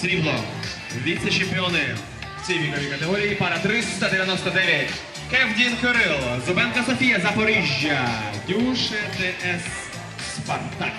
Срібло, віце-чемпіони в цій віковій категорії, пара 399. Кевдін Кирило, Зубенка Софія, Запоріжжя, Дюше ТС, Спартак.